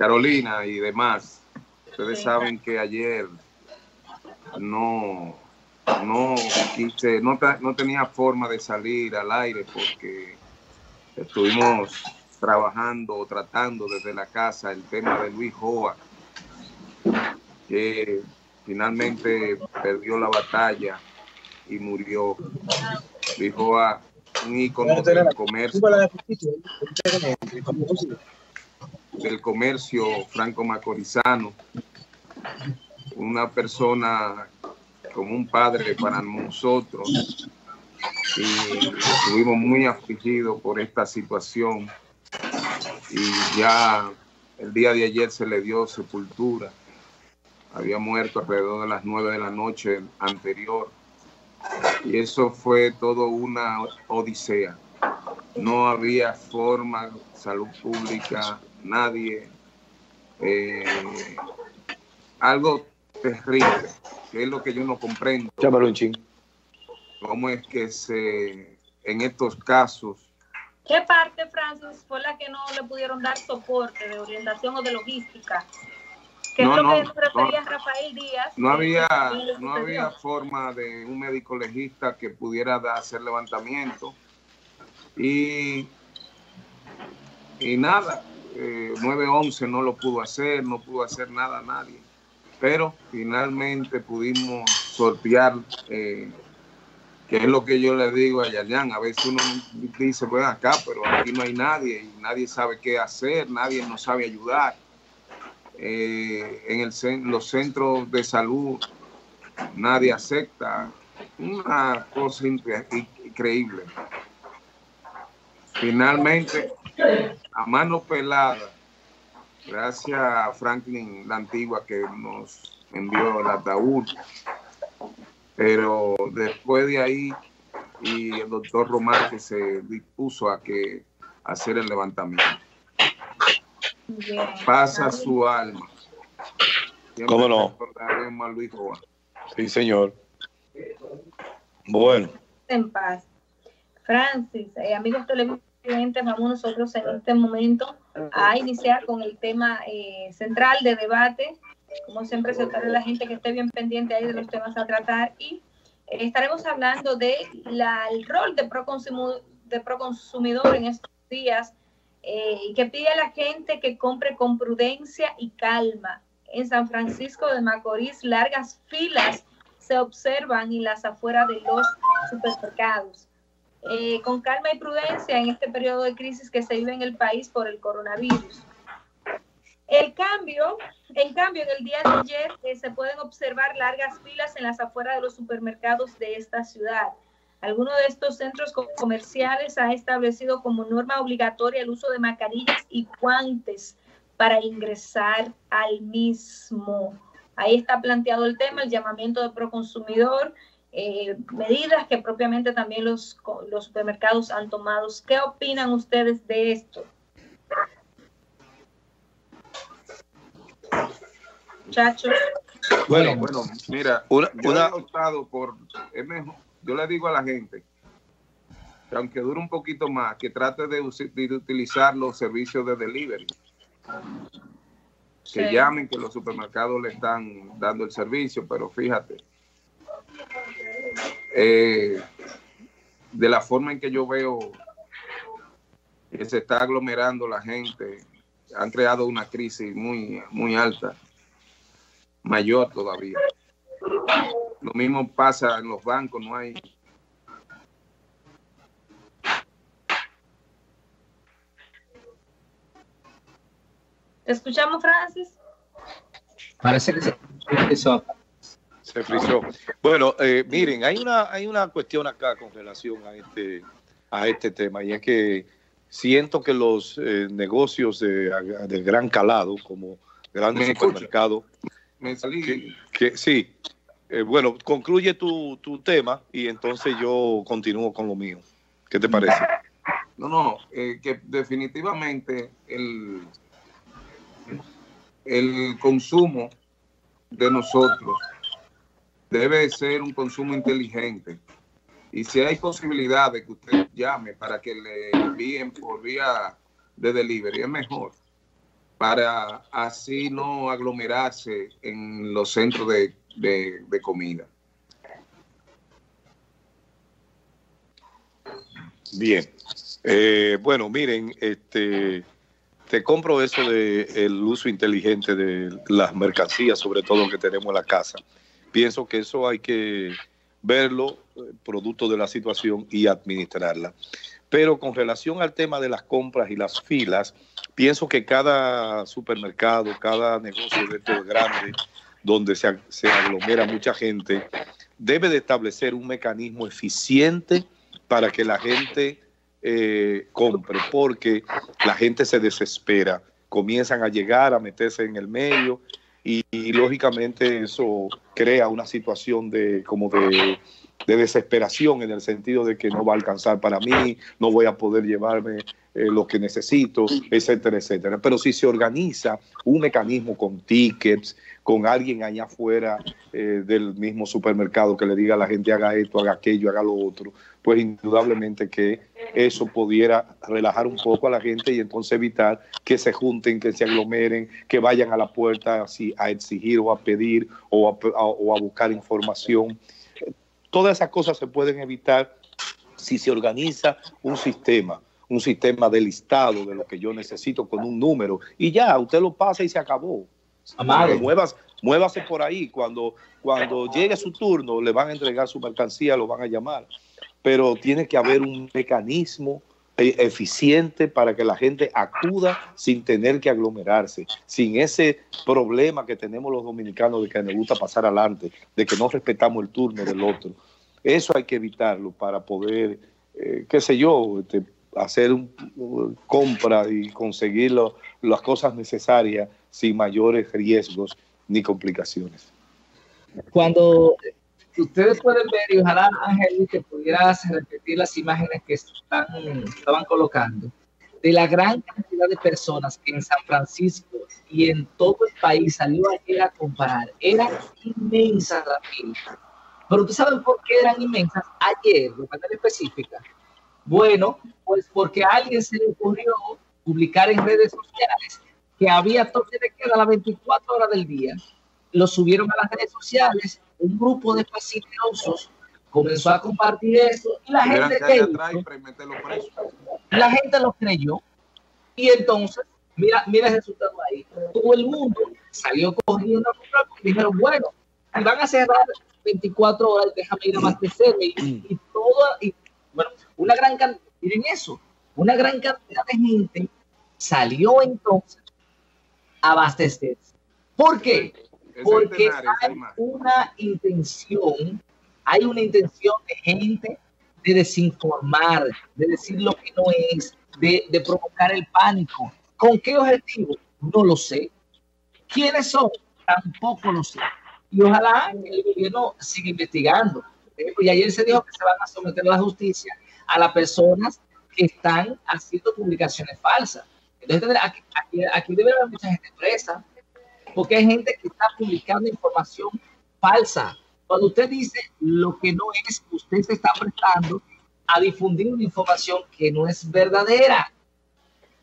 Carolina y demás, ustedes saben que ayer no tenía forma de salir al aire porque estuvimos trabajando o tratando desde la casa el tema de Luis Joa, que finalmente perdió la batalla y murió. Luis Joa, un ícono del comercio franco-macorizano, una persona como un padre para nosotros, y estuvimos muy afligidos por esta situación, y ya el día de ayer se le dio sepultura. Había muerto alrededor de las 9 de la noche anterior, y eso fue todo una odisea. No había forma, salud pública, nadie, algo terrible, que es lo que yo no comprendo. Llámalo un ching. ¿Cómo es que en estos casos? ¿Qué parte, Francis, fue la que no le pudieron dar soporte de orientación o de logística? ¿Qué no, es lo no, que se refería no, Rafael Díaz? No había forma de un médico legista que pudiera hacer levantamiento. Y nada, 911 no lo pudo hacer, no pudo hacer nada a nadie. Pero finalmente pudimos sortear, que es lo que yo le digo a Yanyan. A veces uno dice, pues acá, pero aquí no hay nadie, y nadie sabe qué hacer, nadie nos sabe ayudar. En los centros de salud nadie acepta. Una cosa increíble. Finalmente, a mano pelada, gracias a Franklin, la antigua, que nos envió el ataúd. Pero después de ahí, y el doctor Román, que se dispuso a hacer el levantamiento. Pasa su alma. Siempre. ¿Cómo no? Recordaremos a Luis Joa. Sí, señor. Bueno. En paz. Francis, amigos televidentes, vamos nosotros en este momento a iniciar con el tema central de debate. Como siempre, soltar a la gente que esté bien pendiente ahí de los temas a tratar, y estaremos hablando del rol de ProConsumidor en estos días, y que pide a la gente que compre con prudencia y calma. En San Francisco de Macorís, largas filas se observan en las afueras de los supermercados. Con calma y prudencia en este periodo de crisis que se vive en el país por el coronavirus. En cambio, en el día de ayer se pueden observar largas filas en las afueras de los supermercados de esta ciudad. Algunos de estos centros comerciales han establecido como norma obligatoria el uso de mascarillas y guantes para ingresar al mismo. Ahí está planteado el tema, el llamamiento de ProConsumidor, medidas que propiamente también los supermercados han tomado. ¿Qué opinan ustedes de esto? Muchachos. Bueno, mira, yo he optado por, es mejor, yo le digo a la gente que aunque dure un poquito más, que trate de utilizar los servicios de delivery, que sí. Llamen, que los supermercados le están dando el servicio, pero fíjate, de la forma en que yo veo que se está aglomerando la gente, han creado una crisis muy, muy alta, mayor todavía. Lo mismo pasa en los bancos, no hay. ¿Te escuchamos, Francis? Parece que se frizó. Bueno, miren, hay una cuestión acá con relación a este tema, y es que siento que los negocios de gran calado, como grandes supermercados, me salí. Sí. Bueno, concluye tu tema y entonces yo continúo con lo mío. ¿Qué te parece? No, que definitivamente el consumo de nosotros debe ser un consumo inteligente. Y si hay posibilidad de que usted llame para que le envíen por vía de delivery, es mejor. para así no aglomerarse en los centros de comida. Bien. Bueno, miren, te compro eso del uso inteligente de las mercancías, sobre todo que tenemos en la casa. Pienso que eso hay que verlo, producto de la situación, y administrarla. Pero con relación al tema de las compras y las filas, pienso que cada supermercado, cada negocio de estos grandes, donde se aglomera mucha gente, debe de establecer un mecanismo eficiente para que la gente compre, porque la gente se desespera, comienzan a llegar, a meterse en el medio, y lógicamente eso crea una situación de desesperación, en el sentido de que no va a alcanzar para mí, no voy a poder llevarme lo que necesito, etcétera, etcétera. Pero si se organiza un mecanismo con tickets, con alguien allá afuera del mismo supermercado que le diga a la gente haga esto, haga aquello, haga lo otro, pues indudablemente que eso pudiera relajar un poco a la gente y entonces evitar que se junten, que se aglomeren, que vayan a la puerta así, a exigir o a pedir o a buscar información. Todas esas cosas se pueden evitar si se organiza un sistema de listado de lo que yo necesito con un número, y ya, usted lo pasa y se acabó. Amado, muévase por ahí. Cuando llegue su turno, le van a entregar su mercancía, lo van a llamar. Pero tiene que haber un mecanismo eficiente para que la gente acuda sin tener que aglomerarse, sin ese problema que tenemos los dominicanos de que nos gusta pasar adelante, de que no respetamos el turno del otro. Eso hay que evitarlo para poder, qué sé yo, hacer compra y conseguir las cosas necesarias sin mayores riesgos ni complicaciones. Cuando ustedes pueden ver, y ojalá, Ángel, que pudieras repetir las imágenes que estaban colocando, de la gran cantidad de personas que en San Francisco y en todo el país salió ayer a comprar. Eran inmensas las filas. Pero ¿ustedes saben por qué eran inmensas ayer, de manera específica? Bueno, pues porque a alguien se le ocurrió publicar en redes sociales que había toque de queda a las 24 horas del día. Lo subieron a las redes sociales, un grupo de fastidiados comenzó a compartir eso y la gente lo creyó. Y entonces, mira el resultado ahí. Todo el mundo salió corriendo a comprar porque dijeron, bueno, si van a cerrar 24 horas, déjame ir a abastecerme. Bueno, una gran cantidad, miren eso, una gran cantidad de gente salió entonces a abastecerse. ¿Por qué? Porque hay una intención de gente de desinformar, de decir lo que no es, de provocar el pánico. ¿Con qué objetivo? No lo sé. ¿Quiénes son? Tampoco lo sé. Y ojalá el gobierno siga investigando. Y ayer se dijo que se van a someter a la justicia a las personas que están haciendo publicaciones falsas. Entonces, aquí debe haber mucha gente presa, porque hay gente que está publicando información falsa. Cuando usted dice lo que no es, usted se está prestando a difundir una información que no es verdadera.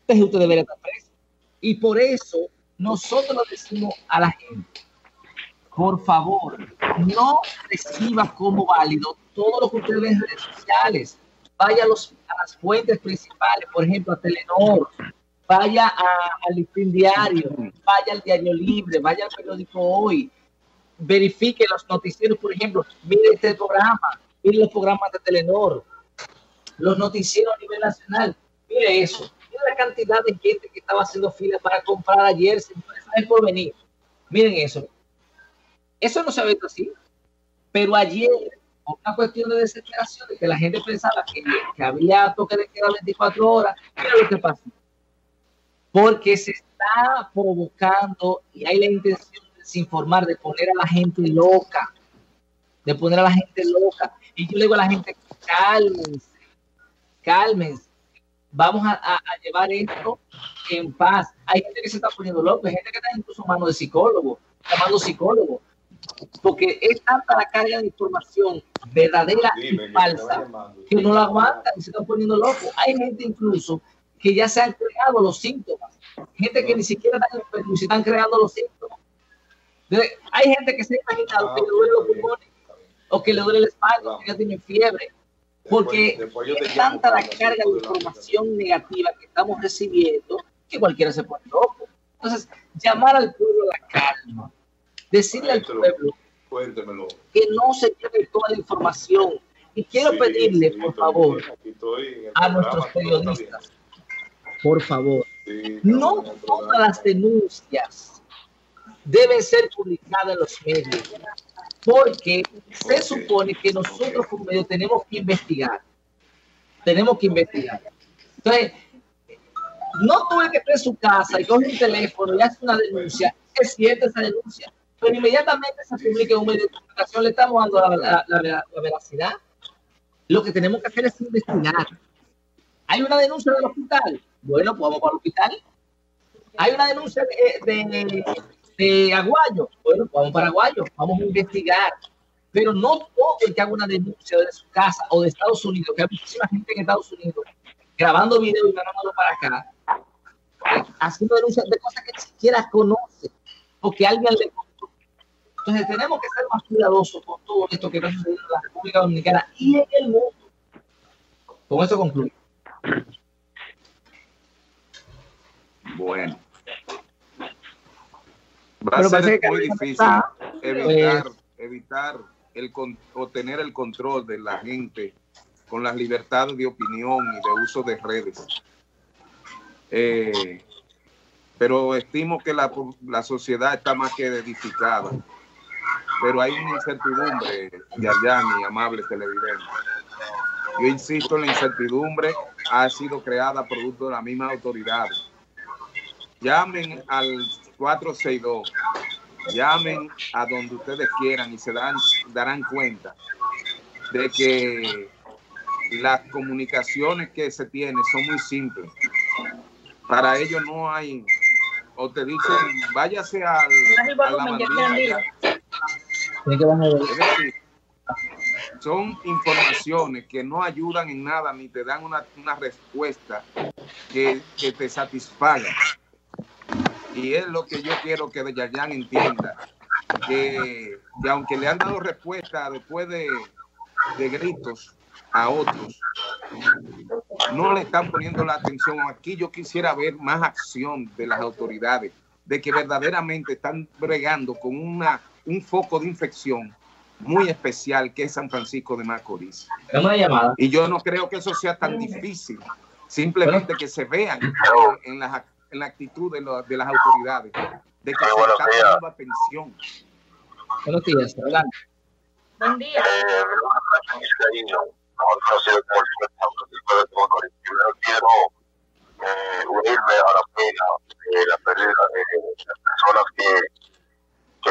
Entonces usted debería estar preso. Y por eso nosotros decimos a la gente, por favor, no reciba como válido todo lo que usted ve en redes sociales. Vaya a las fuentes principales, por ejemplo, a Telenor, vaya al Listín Diario, vaya al Diario Libre, vaya al periódico Hoy, verifique los noticieros, por ejemplo, mire este programa, mire los programas de Telenor, los noticieros a nivel nacional, mire eso, mire la cantidad de gente que estaba haciendo filas para comprar ayer, señores, no es por venir, miren eso. Eso no se ha visto así, pero ayer, por una cuestión de desesperación, de que la gente pensaba que había toque de queda 24 horas, mira lo que pasó. Porque se está provocando y hay la intención de desinformar, de poner a la gente loca, Y yo le digo a la gente, cálmense, cálmense. Vamos a llevar esto en paz. Hay gente que se está poniendo loca, hay gente que está incluso en manos de psicólogos, llamando psicólogos. Porque es tanta la carga de información verdadera y falsa que no la aguantan y se están poniendo locos. Hay gente incluso que ya se han creado los síntomas. Gente que ni siquiera está enferma, se están creando los síntomas. Hay gente que se ha imaginado que le duele los pulmones o que le duele la espalda, que ya tiene fiebre. Porque es tanta la carga de información negativa que estamos recibiendo que cualquiera se pone loco. Entonces, llamar al pueblo a la calma, decirle al pueblo que no se lleve toda la información. Y quiero pedirle, por favor, a nuestros periodistas, por favor, no todas las denuncias deben ser publicadas en los medios, porque se supone que nosotros como medio tenemos que investigar. Tenemos que investigar. Entonces, no tuve que estar en su casa y coge un teléfono y hace una denuncia. Es cierta esa denuncia, pero inmediatamente se publica en un medio de comunicación, le estamos dando la veracidad. Lo que tenemos que hacer es investigar. Hay una denuncia del hospital. Bueno, pues vamos para el hospital. Hay una denuncia de Aguayo. Bueno, pues vamos para Aguayo. Vamos a investigar. Pero no todo el que haga una denuncia de su casa o de Estados Unidos, que hay muchísima gente en Estados Unidos grabando videos y mandándolo para acá, haciendo denuncias de cosas que ni siquiera conoce porque alguien le contó. Entonces tenemos que ser más cuidadosos con todo esto que está sucediendo en la República Dominicana y en el mundo. Con esto concluyo. Bueno, va a ser muy difícil evitar o tener el control de la gente con las libertades de opinión y de uso de redes. Pero estimo que la sociedad está más que edificada. Pero hay una incertidumbre, Yanyan y amables televidentes. Yo insisto en la incertidumbre, ha sido creada producto de las mismas autoridades. Llamen al 462, llamen a donde ustedes quieran y se darán cuenta de que las comunicaciones que se tienen son muy simples. Para ellos no hay, o te dicen, váyase a la bandera. Es decir, son informaciones que no ayudan en nada ni te dan una respuesta que te satisfaga. Y es lo que yo quiero que Yanyan entienda, que aunque le han dado respuesta después de gritos a otros, no le están poniendo la atención. Aquí yo quisiera ver más acción de las autoridades, de que verdaderamente están bregando con un foco de infección muy especial que es San Francisco de Macorís. Y yo no creo que eso sea tan difícil, simplemente que se vean en la actitud de las autoridades, de que se está dando atención. Buenos días, adelante. Buen día. Quiero unirme a la pena de la pérdida de las personas que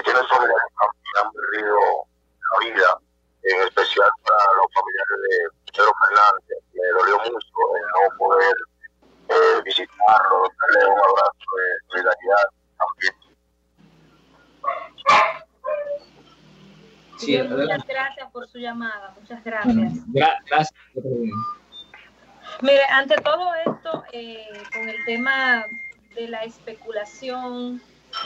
tienen sobre han perdido la vida, en especial para los familiares de Montero Fernández. Me dolió mucho el no poder visitarlo, darle un abrazo de solidaridad también. Sí, muchas gracias por su llamada, muchas gracias. Gracias. Mire, ante todo esto, con el tema de la especulación,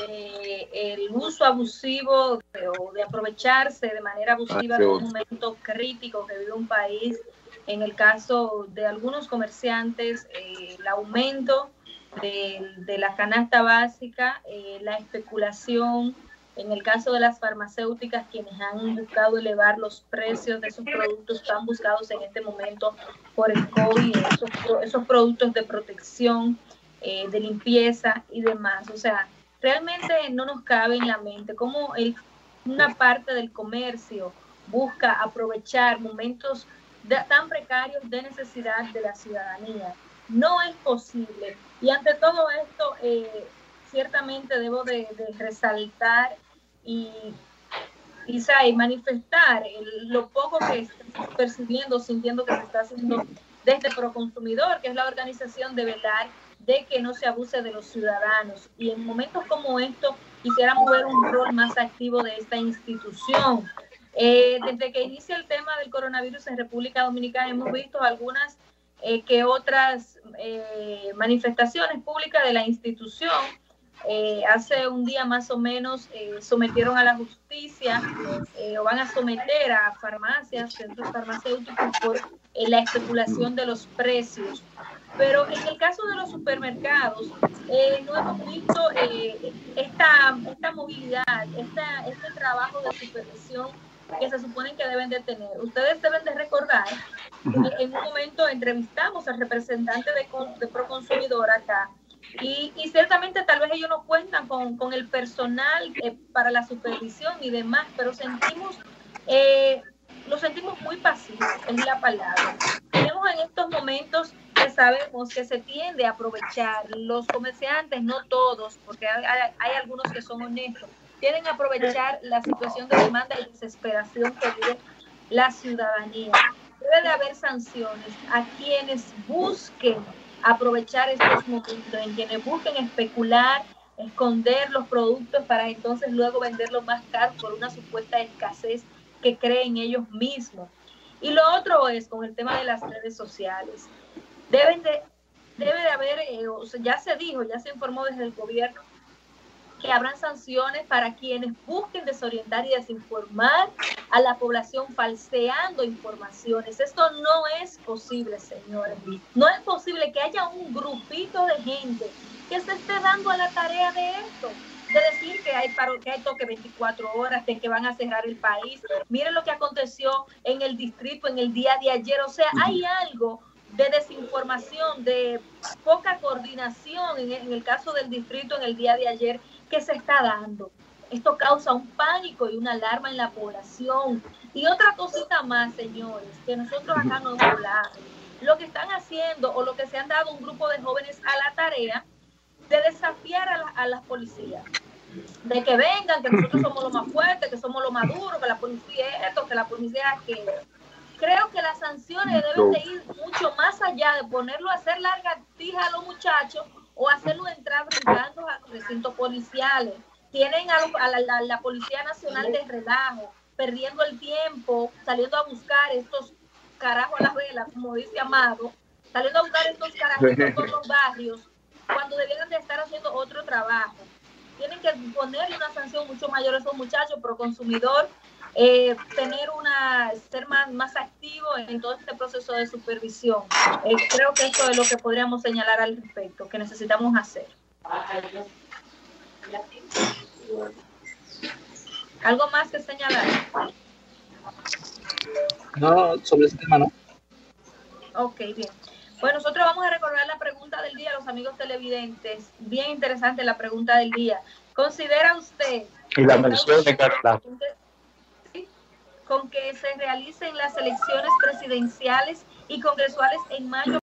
el uso abusivo o de aprovecharse de manera abusiva de un momento crítico que vive un país, en el caso de algunos comerciantes, el aumento de la canasta básica, la especulación. En el caso de las farmacéuticas, quienes han buscado elevar los precios de sus productos tan buscados en este momento por el COVID, esos productos de protección, de limpieza y demás. O sea, realmente no nos cabe en la mente cómo una parte del comercio busca aprovechar momentos tan precarios de necesidad de la ciudadanía. No es posible. Y ante todo esto, ciertamente debo de resaltar y manifestar lo poco que estamos percibiendo, sintiendo que se está haciendo desde ProConsumidor, que es la organización de velar de que no se abuse de los ciudadanos. Y en momentos como estos quisiéramos ver un rol más activo de esta institución. Desde que inicia el tema del coronavirus en República Dominicana hemos visto algunas que otras manifestaciones públicas de la institución. Hace un día más o menos sometieron a la justicia o van a someter a farmacias, centros farmacéuticos por la especulación de los precios. Pero en el caso de los supermercados no hemos visto esta movilidad, este trabajo de supervisión que se supone que deben de tener. Ustedes deben de recordar que en un momento entrevistamos al representante de ProConsumidor acá. Y ciertamente tal vez ellos no cuentan con el personal para la supervisión y demás, pero lo sentimos muy pasivo, es la palabra. Tenemos en estos momentos que sabemos que se tiende a aprovechar los comerciantes, no todos, porque hay algunos que son honestos, tienden a aprovechar la situación de demanda y desesperación que vive la ciudadanía. Debe de haber sanciones a quienes busquen aprovechar estos momentos, en quienes busquen especular, esconder los productos para entonces luego venderlos más caros por una supuesta escasez que creen ellos mismos. Y lo otro es con el tema de las redes sociales. Debe de haber, ya se dijo, ya se informó desde el gobierno, que habrán sanciones para quienes busquen desorientar y desinformar a la población falseando informaciones. Esto no es posible, señores. No es posible que haya un grupito de gente que se esté dando a la tarea de esto, de decir que hay paro, que hay toque 24 horas, de que van a cerrar el país. Miren lo que aconteció en el distrito en el día de ayer. O sea, hay algo de desinformación, de poca coordinación en el caso del distrito en el día de ayer que se está dando. Esto causa un pánico y una alarma en la población. Y otra cosita más, señores, que nosotros acá no hemos hablado. Lo que están haciendo o lo que se han dado un grupo de jóvenes a la tarea de desafiar a las policías. De que vengan, que nosotros somos los más fuertes, que somos los más duros, que la policía es esto, que la policía es aquello. Creo que las sanciones deben de ir mucho más allá de ponerlo a hacer lagartijas a los muchachos o hacerlo entrar brincando a recintos policiales. Tienen a la Policía Nacional de relajo, perdiendo el tiempo, saliendo a buscar estos carajos a las velas, como dice Amado, saliendo a buscar estos carajitos por los barrios, cuando debieran de estar haciendo otro trabajo. Tienen que ponerle una sanción mucho mayor a esos muchachos, ProConsumidor, ser más activo en todo este proceso de supervisión. Creo que esto es lo que podríamos señalar al respecto, que necesitamos hacer. ¿Algo más que señalar? No, sobre ese tema no. Ok, bien. Bueno, nosotros vamos a recordar la pregunta del día a los amigos televidentes. Bien interesante la pregunta del día. ¿Considera usted y la mención de Carla con que se realicen las elecciones presidenciales y congresuales en mayo?